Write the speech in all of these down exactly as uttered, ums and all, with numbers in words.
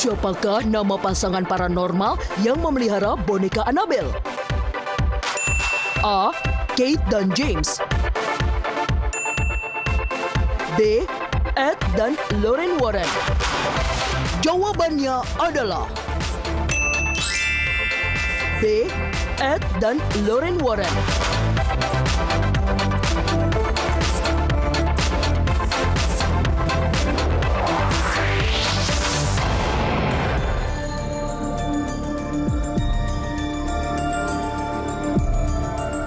Siapakah nama pasangan paranormal yang memelihara boneka Annabelle? A. Kate dan James. B. Ed dan Lorraine Warren. Jawabannya adalah B. Ed dan Lorraine Warren.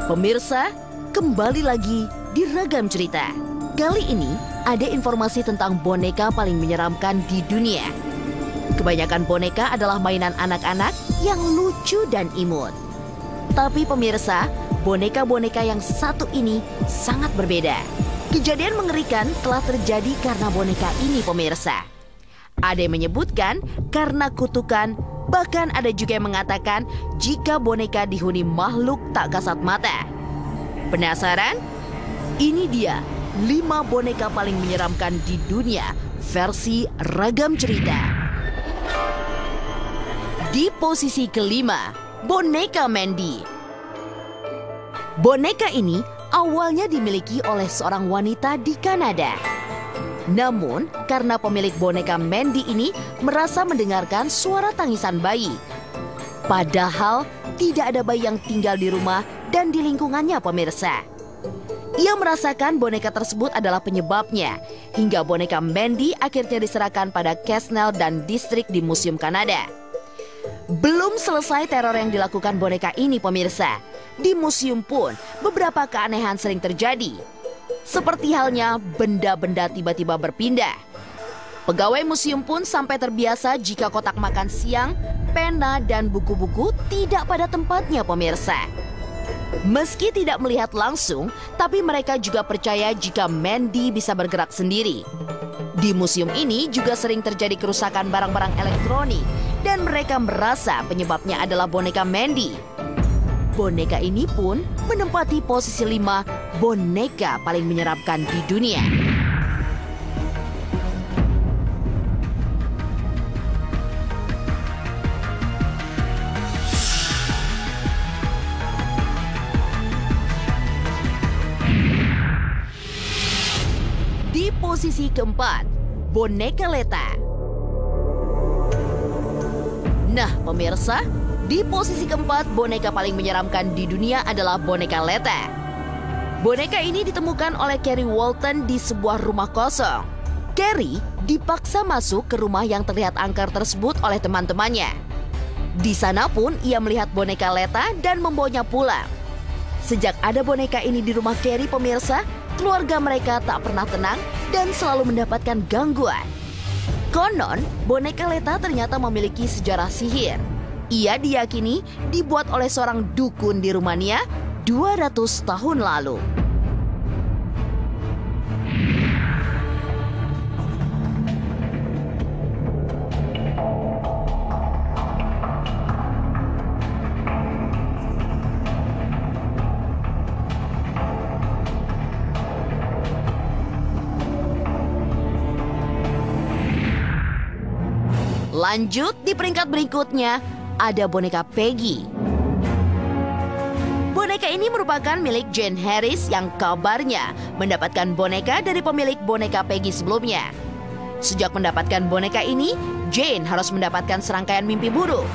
Pemirsa, kembali lagi di Ragam Cerita. Kali ini ada informasi tentang boneka paling menyeramkan di dunia. Kebanyakan boneka adalah mainan anak-anak yang lucu dan imut. Tapi pemirsa, boneka-boneka yang satu ini sangat berbeda. Kejadian mengerikan telah terjadi karena boneka ini pemirsa. Ada yang menyebutkan karena kutukan. Bahkan ada juga yang mengatakan jika boneka dihuni makhluk tak kasat mata. Penasaran? Ini dia lima boneka paling menyeramkan di dunia versi Ragam Cerita. Di posisi kelima, boneka Mandy. Boneka ini awalnya dimiliki oleh seorang wanita di Kanada. Namun, karena pemilik boneka Mandy ini merasa mendengarkan suara tangisan bayi. Padahal, tidak ada bayi yang tinggal di rumah dan di lingkungannya pemirsa. Ia merasakan boneka tersebut adalah penyebabnya, hingga boneka Mandy akhirnya diserahkan pada Kessel dan distrik di Museum Kanada. Belum selesai teror yang dilakukan boneka ini pemirsa. Di museum pun, beberapa keanehan sering terjadi. Seperti halnya benda-benda tiba-tiba berpindah. Pegawai museum pun sampai terbiasa jika kotak makan siang, pena, dan buku-buku tidak pada tempatnya pemirsa. Meski tidak melihat langsung, tapi mereka juga percaya jika Mandy bisa bergerak sendiri. Di museum ini juga sering terjadi kerusakan barang-barang elektronik dan mereka merasa penyebabnya adalah boneka Mandy. Boneka ini pun menempati posisi lima boneka paling menyeramkan di dunia. Di posisi keempat, boneka Leta. Nah, pemirsa, di posisi keempat, boneka paling menyeramkan di dunia adalah boneka Leta. Boneka ini ditemukan oleh Carrie Walton di sebuah rumah kosong. Carrie dipaksa masuk ke rumah yang terlihat angker tersebut oleh teman-temannya. Di sana pun ia melihat boneka Leta dan membawanya pulang. Sejak ada boneka ini di rumah Carrie pemirsa, keluarga mereka tak pernah tenang dan selalu mendapatkan gangguan. Konon, boneka Leta ternyata memiliki sejarah sihir. Ia diyakini dibuat oleh seorang dukun di Rumania dua ratus tahun lalu. Lanjut di peringkat berikutnya. Ada boneka Peggy. Boneka ini merupakan milik Jane Harris yang kabarnya mendapatkan boneka dari pemilik boneka Peggy sebelumnya. Sejak mendapatkan boneka ini, Jane harus mendapatkan serangkaian mimpi buruk.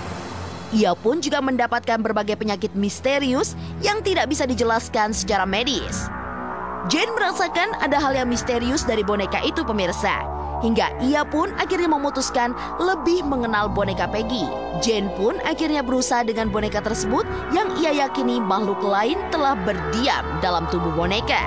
Ia pun juga mendapatkan berbagai penyakit misterius yang tidak bisa dijelaskan secara medis. Jane merasakan ada hal yang misterius dari boneka itu pemirsa. Hingga ia pun akhirnya memutuskan lebih mengenal boneka Peggy. Jane pun akhirnya berusaha dengan boneka tersebut yang ia yakini makhluk lain telah berdiam dalam tubuh boneka.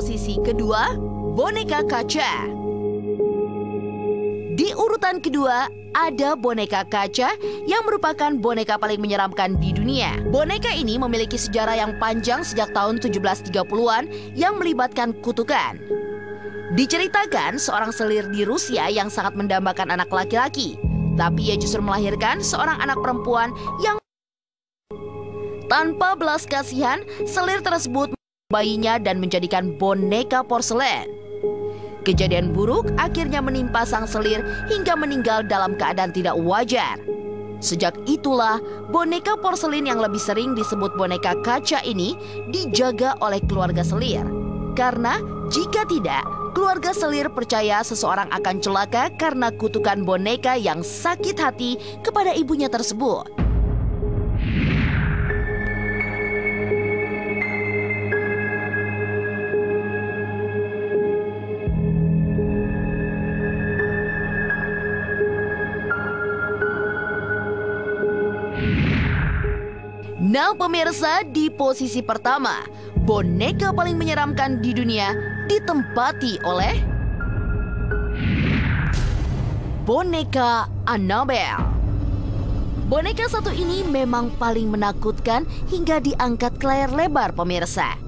Posisi kedua, boneka kaca. Di urutan urutan kedua, ada boneka kaca yang merupakan boneka paling menyeramkan di dunia. Boneka ini memiliki sejarah yang panjang sejak tahun tujuh belas tiga puluhan yang melibatkan kutukan. Diceritakan seorang selir di Rusia yang sangat mendambakan anak laki-laki, tapi ia justru melahirkan seorang anak perempuan yang tanpa belas kasihan, selir tersebut bayinya dan menjadikan boneka porselen. Kejadian buruk akhirnya menimpa sang selir hingga meninggal dalam keadaan tidak wajar. Sejak itulah, boneka porselen yang lebih sering disebut boneka kaca ini dijaga oleh keluarga selir. Karena jika tidak, keluarga selir percaya seseorang akan celaka karena kutukan boneka yang sakit hati kepada ibunya tersebut. Nah pemirsa, di posisi pertama, boneka paling menyeramkan di dunia ditempati oleh boneka Annabelle. Boneka satu ini memang paling menakutkan hingga diangkat ke layar lebar pemirsa.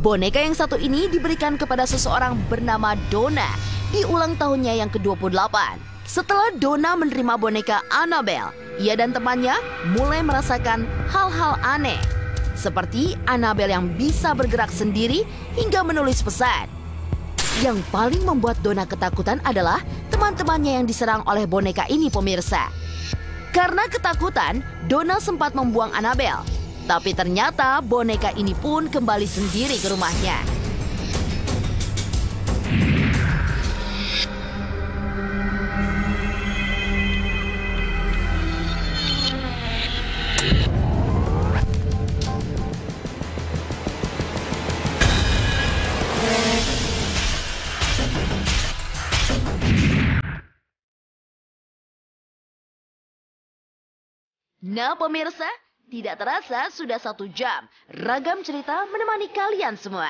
Boneka yang satu ini diberikan kepada seseorang bernama Donna di ulang tahunnya yang ke dua puluh delapan. Setelah Donna menerima boneka Annabelle, ia dan temannya mulai merasakan hal-hal aneh. Seperti Annabelle yang bisa bergerak sendiri hingga menulis pesan. Yang paling membuat Donna ketakutan adalah teman-temannya yang diserang oleh boneka ini pemirsa. Karena ketakutan, Donna sempat membuang Annabelle. Tapi ternyata boneka ini pun kembali sendiri ke rumahnya. Nah pemirsa, tidak terasa sudah satu jam Ragam Cerita menemani kalian semua.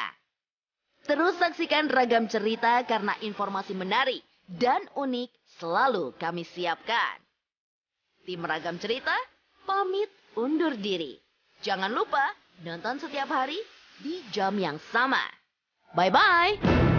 Terus saksikan Ragam Cerita karena informasi menarik dan unik selalu kami siapkan. Tim Ragam Cerita pamit undur diri. Jangan lupa nonton setiap hari di jam yang sama. Bye-bye.